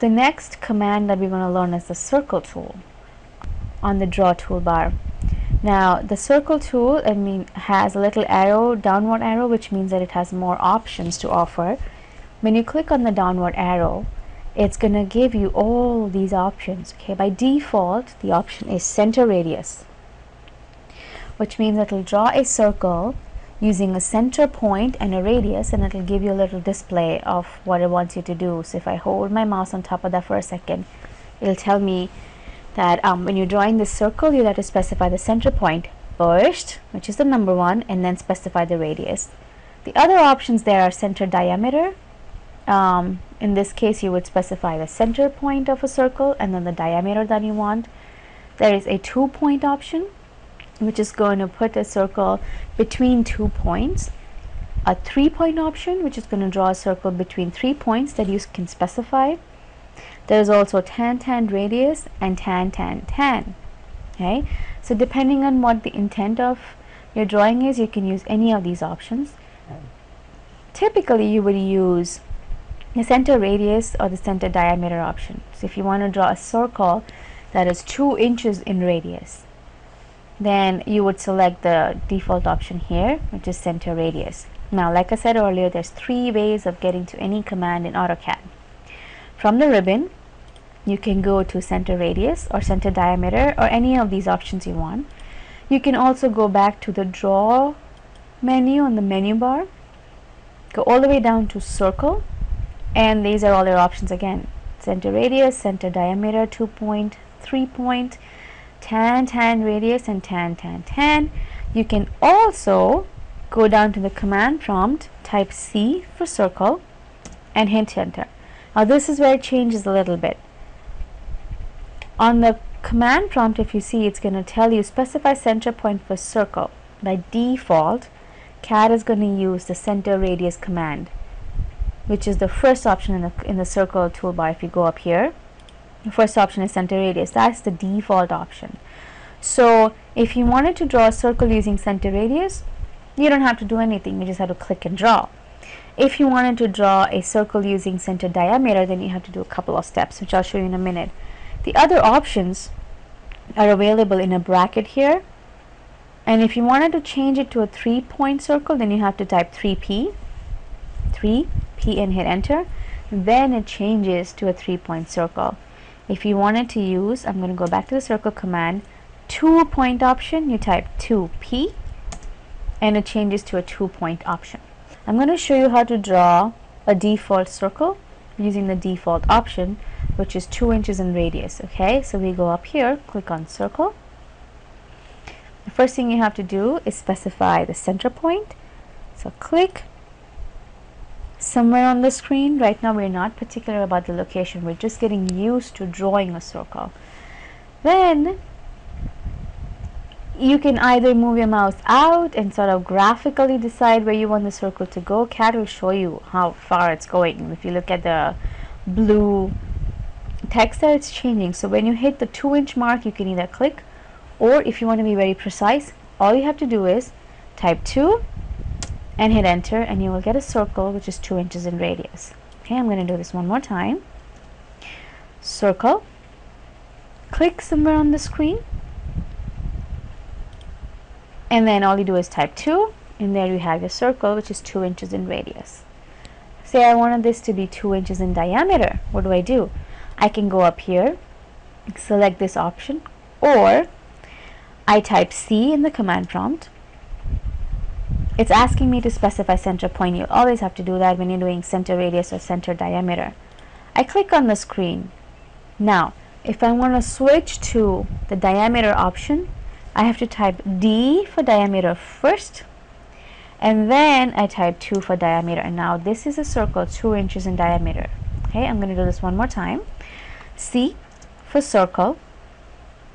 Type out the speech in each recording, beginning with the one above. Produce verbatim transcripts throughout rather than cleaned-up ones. The next command that we're going to learn is the circle tool on the draw toolbar. Now the circle tool I mean has a little arrow, downward arrow, which means that it has more options to offer. When you click on the downward arrow, it's going to give you all these options. Okay, by default the option is center radius, which means it will draw a circle using a center point and a radius, and it will give you a little display of what it wants you to do. So if I hold my mouse on top of that for a second, it'll tell me that um, when you're drawing this circle, you have to specify the center point first, which is the number one, and then specify the radius. The other options there are center diameter. Um, in this case, you would specify the center point of a circle and then the diameter that you want. There is a two-point option, which is going to put a circle between two points. A three-point option, which is going to draw a circle between three points that you can specify. There's also tan, tan, radius, and tan, tan, tan. Okay, so depending on what the intent of your drawing is, you can use any of these options. Typically, you would use the center radius or the center diameter option. So if you want to draw a circle that is two inches in radius, then you would select the default option here, which is center radius. Now, like I said earlier, there's three ways of getting to any command in AutoCAD. From the ribbon, you can go to center radius or center diameter or any of these options you want. You can also go back to the draw menu on the menu bar, go all the way down to circle, and these are all your options again: center radius, center diameter, two-point, three-point, tan, tan, radius, and tan, tan, tan. You can also go down to the command prompt, type C for circle, and hit enter. Now this is where it changes a little bit. On the command prompt, if you see, it's going to tell you specify center point for circle. By default, CAD is going to use the center radius command, which is the first option in the, in the circle toolbar. If you go up here, the first option is center radius. That's the default option. So if you wanted to draw a circle using center radius, you don't have to do anything. You just have to click and draw. If you wanted to draw a circle using center diameter, then you have to do a couple of steps, which I'll show you in a minute. The other options are available in a bracket here. And if you wanted to change it to a three-point circle, then you have to type three P, three P, and hit enter. Then it changes to a three-point circle. If you wanted to use, I'm going to go back to the circle command, two-point option, you type two P, and it changes to a two-point option. I'm going to show you how to draw a default circle using the default option, which is two inches in radius. Okay, so we go up here, click on circle. The first thing you have to do is specify the center point. So click somewhere on the screen. Right now we're not particular about the location, we're just getting used to drawing a circle. Then you can either move your mouse out and sort of graphically decide where you want the circle to go. CAD will show you how far it's going. If you look at the blue text there, it's changing. So when you hit the two inch mark, you can either click, or if you want to be very precise, all you have to do is type two and hit enter, and you will get a circle which is two inches in radius. Okay, I'm going to do this one more time. Circle, click somewhere on the screen, and then all you do is type two, and there you have your circle, which is two inches in radius. Say I wanted this to be two inches in diameter. What do I do? I can go up here, select this option, or I type C in the command prompt. It's asking me to specify center point. You always have to do that when you're doing center radius or center diameter. I click on the screen. Now, if I want to switch to the diameter option, I have to type D for diameter first, and then I type two for diameter. And now this is a circle two inches in diameter. Okay, I'm going to do this one more time. C for circle.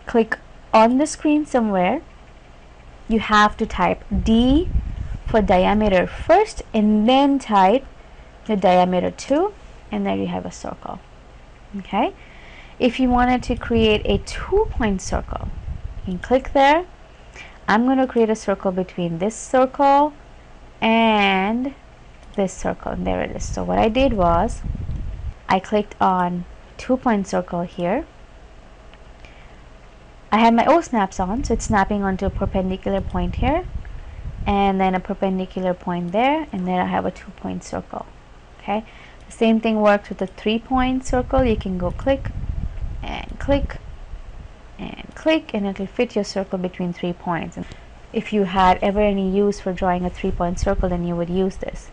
Click on the screen somewhere. You have to type D for diameter first, and then type the diameter two, and there you have a circle. Okay, if you wanted to create a two-point circle, you can click there. I'm going to create a circle between this circle and this circle, and there it is. So what I did was I clicked on two-point circle here. I have my O snaps on, so it's snapping onto a perpendicular point here, and then a perpendicular point there, and then I have a two-point circle. Okay, the same thing works with the three-point circle. You can go click and click and click, and it'll fit your circle between three points. If you had ever any use for drawing a three-point circle, then you would use this.